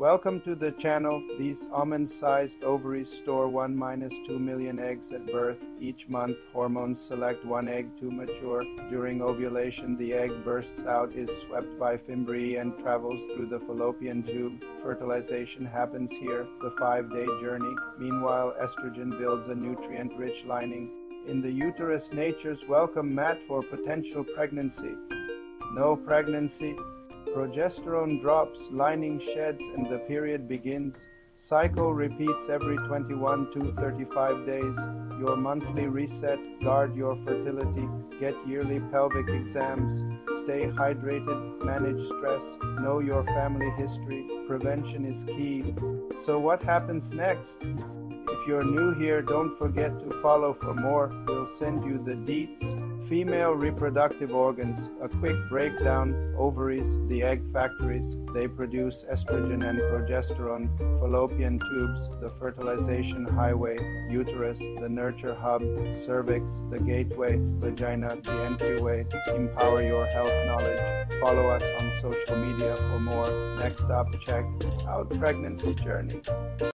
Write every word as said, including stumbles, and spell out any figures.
Welcome to the channel. These almond-sized ovaries store one minus two million eggs at birth. Each month, hormones select one egg to mature. During ovulation, the egg bursts out, is swept by Fimbriae, and travels through the fallopian tube. Fertilization happens here, the five-day journey. Meanwhile, estrogen builds a nutrient-rich lining. In the uterus, nature's welcome mat for potential pregnancy. No pregnancy. Progesterone drops, lining sheds, and the period begins. Cycle repeats every twenty-one to thirty-five days. Your monthly reset, guard your fertility, get yearly pelvic exams, stay hydrated, manage stress, know your family history. Prevention is key. So what happens next? If you're new here, don't forget to follow for more. We'll send you the deets. Female reproductive organs, a quick breakdown. Ovaries, the egg factories, they produce estrogen and progesterone. Fallopian tubes, the fertilization highway. Uterus, the nurture hub. Cervix, the gateway. Vagina, the entryway. Empower your health knowledge. Follow us on social media for more. Next up, check out pregnancy journey.